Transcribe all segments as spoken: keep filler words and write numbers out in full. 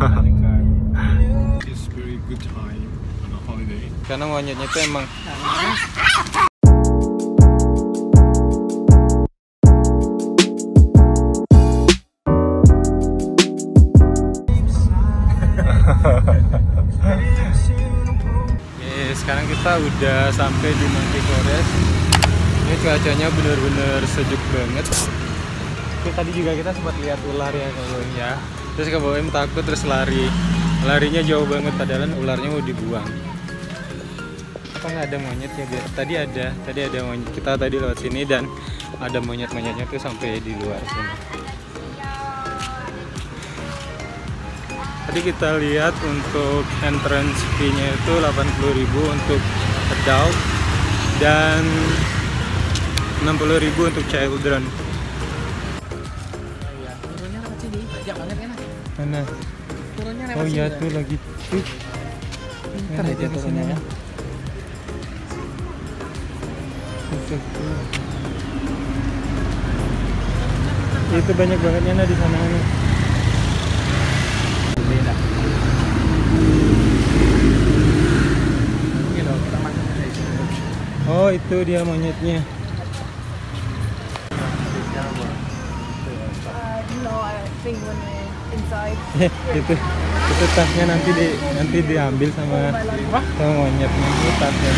another car. It's very good time on a holiday. Karena monyetnya itu emang. Sekarang kita udah sampai di Monkey Forest. Ini cuacanya bener-bener sejuk banget. Jadi, tadi juga kita sempat lihat ular ya kalau ya. Terus kebawain takut terus lari. Larinya jauh banget padahal ularnya mau dibuang. Kok nggak ada monyet ya? Tadi ada, tadi ada monyet. Kita tadi lewat sini dan ada monyet-monyetnya tuh sampai di luar sini. Tadi kita lihat untuk entrance fee-nya itu delapan puluh ribu untuk adult dan enam puluh ribu untuk children. Turunnya lewat sini, banyak banget enak. Mana? Turunnya lewat sini. Oh iya tuh lagi. Pintar aja turunnya ya. Itu banyak banget enak di sana. Oh itu dia monyetnya. itu itu tasnya nanti di nanti diambil sama sama monyetnya itu tasnya.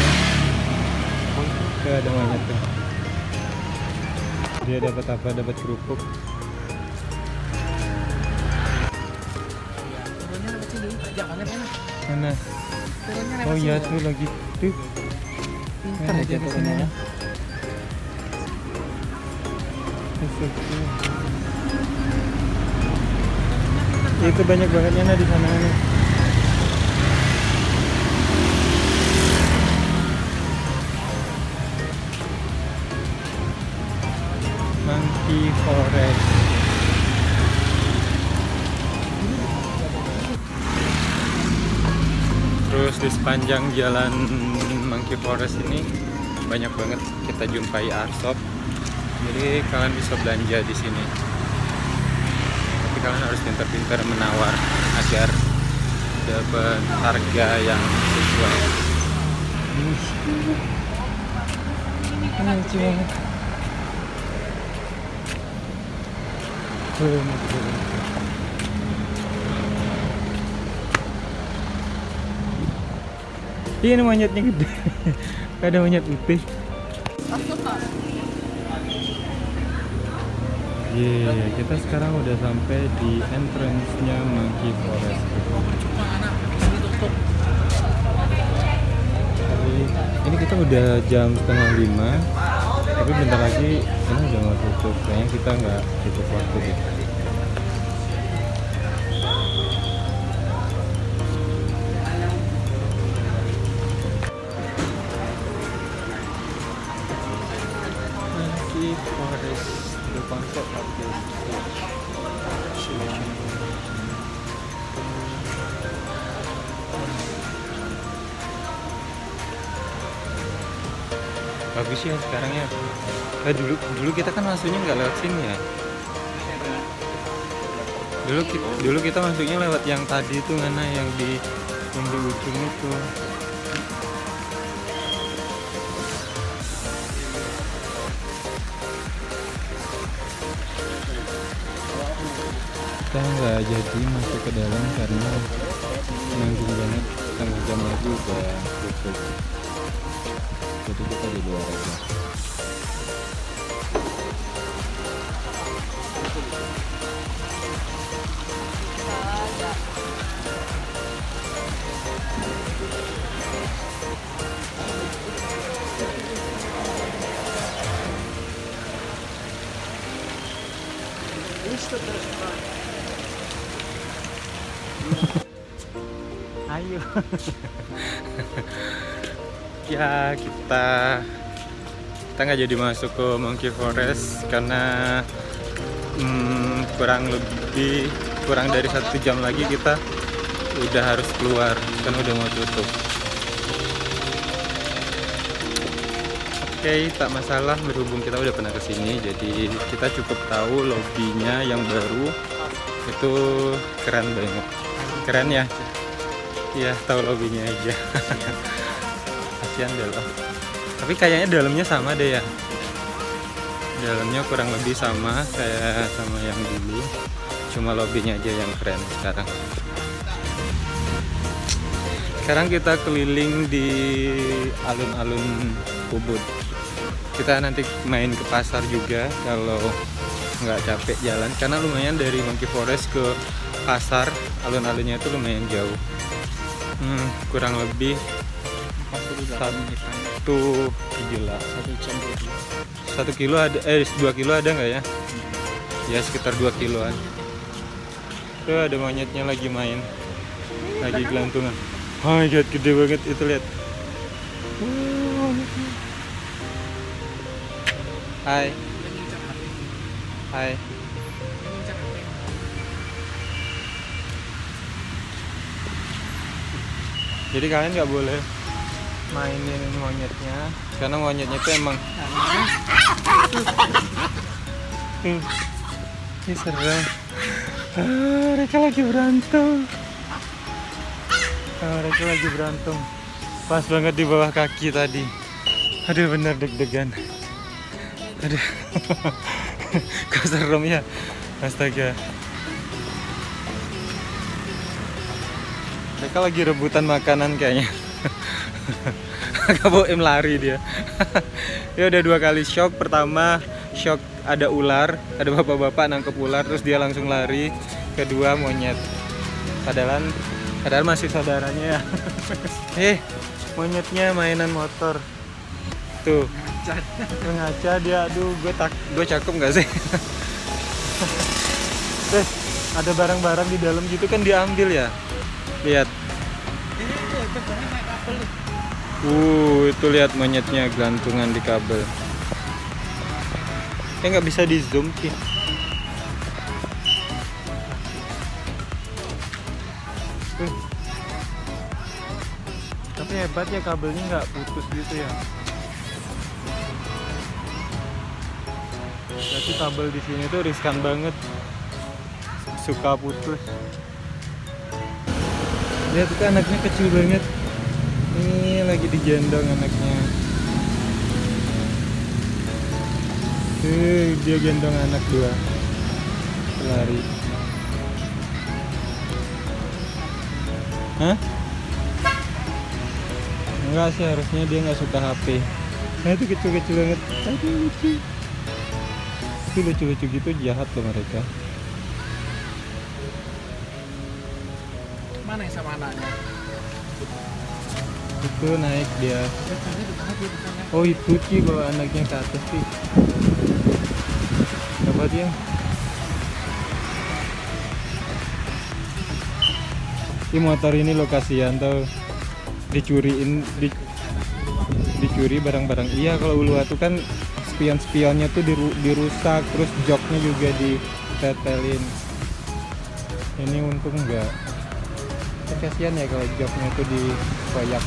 Itu ada monyet tuh. Dia dapat apa? Dapat kerupuk. Mana? Oh iya tuh lagi tuh. Pintar aja turunnya ya. Itu banyak banget nyana di sana nih. Monkey Forest. Terus di sepanjang jalan Monkey Forest ini banyak banget kita jumpai artshop, jadi kalian bisa belanja di sini. Tapi kalian harus pintar-pintar menawar agar dapat harga yang sesuai. Ini monyetnya gede. Ada monyet putih. Iya, yeah, kita sekarang udah sampai di entrance-nya Monkey Forest. Jadi, ini kita udah jam setengah lima, tapi bentar lagi ini udah mau tutup. Kayaknya kita nggak tutup waktu gitu. Bagus ya sekarang ya. Nah, dulu dulu kita kan masuknya nggak lewat sini ya. Dulu dulu kita masuknya lewat yang tadi itu mana yang di yang di ujung itu. Kita nggak jadi masuk ke dalam karena nanggung banget, setengah jam lagi udah tutup. Jadi kita di luar aja. Ayo. Ya kita kita nggak jadi masuk ke Monkey Forest karena hmm, kurang lebih kurang dari satu jam lagi kita udah harus keluar karena udah mau tutup. Oke, tak masalah, berhubung kita udah pernah kesini jadi kita cukup tahu lobbynya yang baru. itu keren banget, keren ya. Iya, tahu lobbynya aja. Kasihan deh loh. Tapi kayaknya dalamnya sama deh ya. Dalamnya kurang lebih sama kayak sama yang dulu. Cuma lobbynya aja yang keren sekarang. Sekarang kita keliling di alun-alun Ubud. Kita nanti main ke pasar juga kalau nggak capek jalan, karena lumayan dari Monkey Forest ke pasar alun-alunnya itu lumayan jauh. Hmm, kurang lebih satu kilo, satu kilo ada, eh dua kilo ada nggak ya? Ya sekitar dua kiloan. Tuh ada monyetnya lagi main, lagi gelantungan. Oh my god, gede banget itu, lihat. Hai, hai. Jadi kalian nggak boleh mainin monyetnya, karena monyetnya itu emang hmm. Ini serem. Ah, mereka lagi berantem. Ah, mereka lagi berantem. Pas banget di bawah kaki tadi. Aduh, bener deg-degan. Aduh, kok serem ya? Astaga. Mereka lagi rebutan makanan kayaknya. Agak boim lari dia. Dia udah dua kali shock. Pertama shock ada ular, ada bapak-bapak nangkep ular, terus dia langsung lari. Kedua monyet. Padahal, padahal masih saudaranya ya. Eh, monyetnya mainan motor. Tuh, ngaca dia. Aduh, gue tak, gue cakep nggak sih? Terus ada barang-barang di dalam gitu kan diambil ya. Lihat. Uh, itu lihat monyetnya gelantungan di kabel. Ya nggak bisa di zoom sih. Uh. Tapi hebat ya kabelnya nggak putus gitu ya. Tapi kabel di sini tuh riskan banget. Suka putus. Lihat itu anaknya kecil banget. Ini lagi digendong anaknya. Tuh, dia gendong anak dua. Lari. Hah? Enggak sih, harusnya dia nggak suka H P. Nah itu kecil-kecil banget. Aduh, lucu. Itu lucu-lucu gitu, jahat loh mereka. Mana yang sama anaknya? Itu naik dia. Oh ibu sih bawa anaknya ke atas sih. Coba dia. Ini motor ini lokasian tuh dicuriin, di, dicuri barang-barang. Iya kalau Uluwatu kan spion-spionnya tuh diru, dirusak, terus joknya juga ditetelin. Ini untung enggak. Kasihan ya kalau joknya itu dikoyak,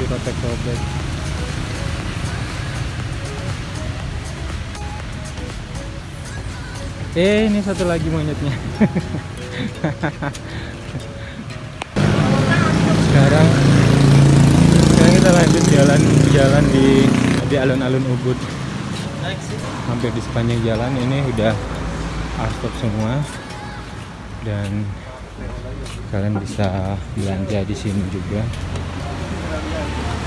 dirotek-rotek. Eh, ini satu lagi monyetnya. Sekarang, sekarang kita lanjut jalan-jalan di di alun-alun Ubud. Hampir di sepanjang jalan ini udah asfal semua dan kalian bisa belanja di sini juga.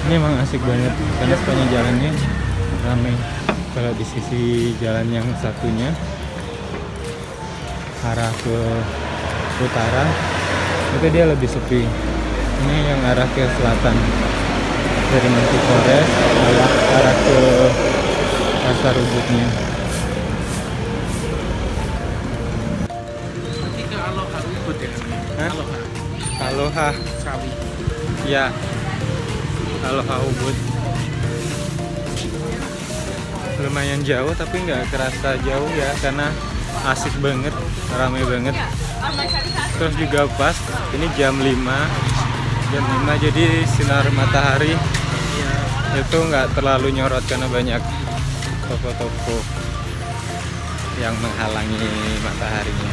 Ini emang asik banget karena sepanjang jalannya ramai. Kalau di sisi jalan yang satunya arah ke utara itu dia lebih sepi. Ini yang arah ke selatan dari Monkey Forest arah, arah ke pasar Ubudnya. Aloha Sawi. Ya. Aloha Ubud. Lumayan jauh tapi nggak kerasa jauh ya karena asik banget, ramai banget. Terus juga pas ini jam lima. Jam lima jadi sinar matahari itu nggak terlalu nyorot karena banyak toko-toko. yang menghalangi mataharinya.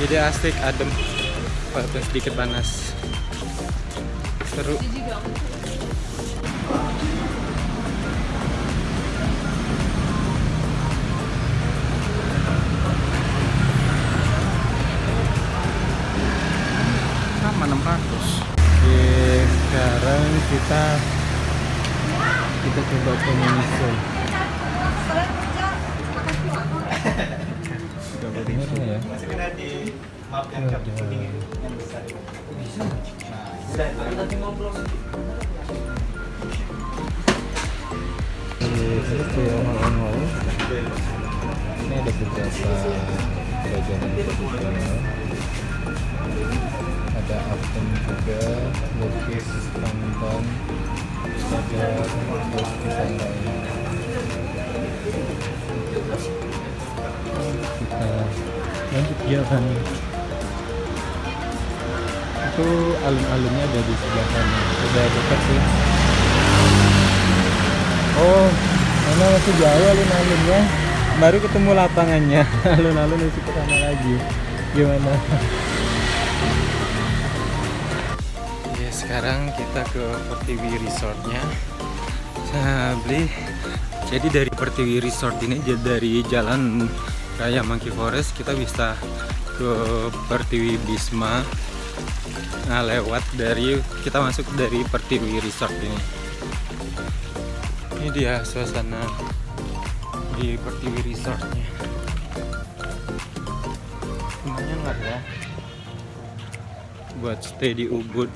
Jadi asik, adem, walaupun sedikit panas. Seru. Sama enam ratus. Oke, sekarang kita kita coba penyusul. Sudah benar ya? Masih kena di map yang cap kuning itu yang besar itu. Sudah, kita tinggal belum. Ini ada beberapa jajanan tradisional. Ada apem juga, lukis kambang, ada lukisan lain. Kita lanjut jalan. Itu alun-alunnya ada di sebelah sana. Sudah dekat sih. Oh, mana masih jauh alun-alunnya. Baru ketemu lapangannya. Alun-alun masih ke sana lagi. Gimana? Sekarang kita ke Pertiwi Resortnya. Beli. Jadi dari Pertiwi Resort ini, dari Jalan Raya Monkey Forest, kita bisa ke Pertiwi Bisma. Nah, lewat dari kita masuk dari Pertiwi Resort ini. Ini dia suasana di Pertiwi Resortnya. Lumayan lah ya. Buat stay di Ubud.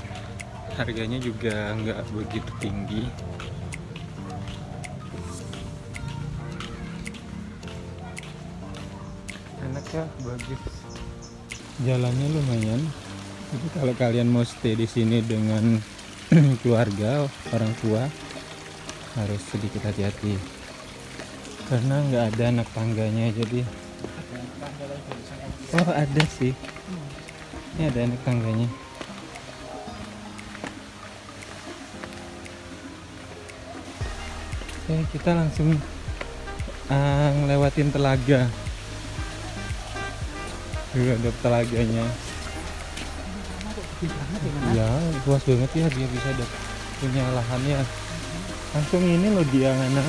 Harganya juga nggak begitu tinggi. Enak ya, bagus. Jalannya lumayan. Jadi kalau kalian mau stay di sini dengan keluarga, orang tua, harus sedikit hati-hati. Karena nggak ada anak tangganya, jadi. Oh ada sih. Ini ada anak tangganya. Oke, kita langsung uh, ngelewatin telaga. Juga ada telaganya. Ya, luas banget ya, dia bisa ada punya lahannya. Langsung ini loh dia ngana.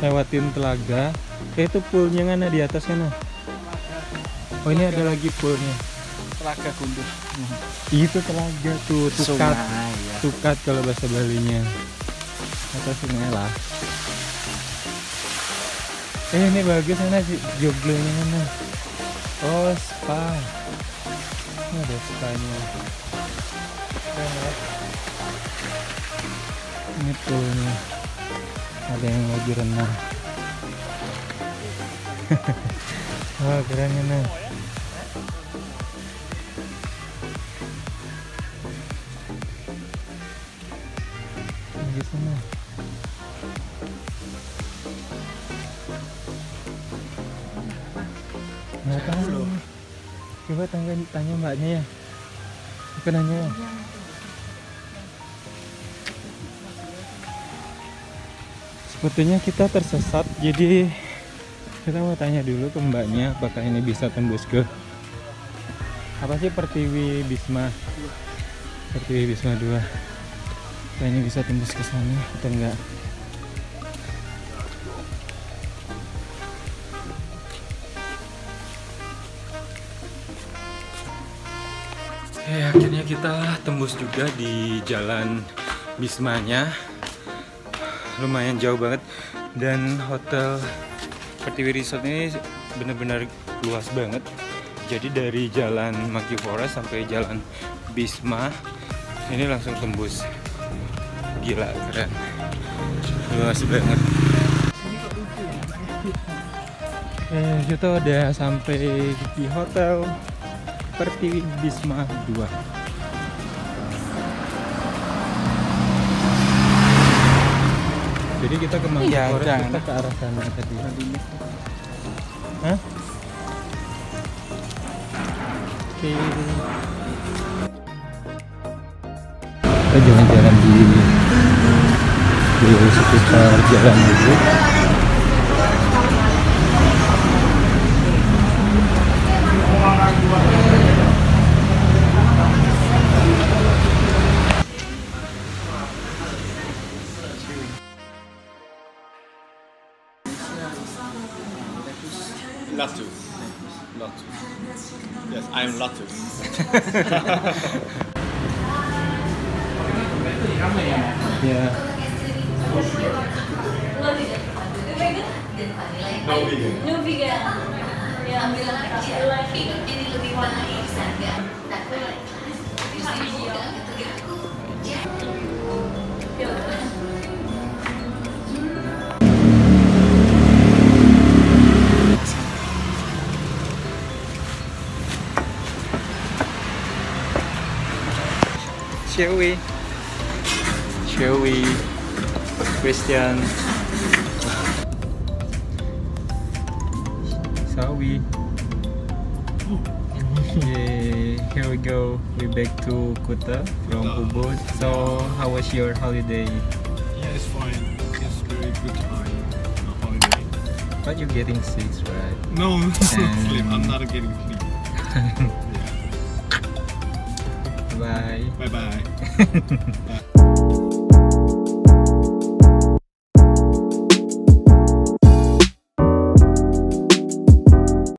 Lewatin telaga. Kayak itu poolnya ngana di atas sana. Oh ini ada lagi poolnya. Telaga Gundul. Itu telaga tuh, tukat, tukat kalau bahasa Balinya. Atau sungai lah. Eh ini bagus mana sih joglonya mana? Oh spa. Ini ada spanya. Ini poolnya. Ada yang lagi renang. Wah keren mana? Di sana. Nggak tahu loh. Coba tanya, tanya mbaknya ya. Bukan nanya ya. Sepertinya kita tersesat, jadi kita mau tanya dulu ke mbaknya apakah ini bisa tembus ke apa sih Pertiwi Bisma? Pertiwi Bisma dua. Kayaknya bisa tembus ke sana atau enggak? Eh, akhirnya kita tembus juga di Jalan Bismanya. Lumayan jauh banget, dan hotel Pertiwi Resort ini benar-benar luas banget. Jadi dari Jalan Monkey Forest sampai Jalan Bisma ini langsung tembus. Gila, keren. Luas banget. Eh, kita udah sampai di hotel Pertiwi Bisma dua. Jadi kita ke Monkey Forest, ya, kita ke arah sana tadi. Hah? Oke. Kita jalan-jalan di di sekitar jalan itu. Lotus. Yes, I'm Lotus. Yeah. No vegan. No vegan. Ya, ambil lagi lagi jadi lebih warna instan ya. Tapi shall we? Joey, Christian, Sawi. Yeah, here we go. We're back to Kuta from Ubud. So, how was your holiday? Yeah, it's fine. It's very good time. No holiday. But you're getting sick, right? No, sleep. I'm not getting sleep. Yeah. Bye. Bye bye. Bye.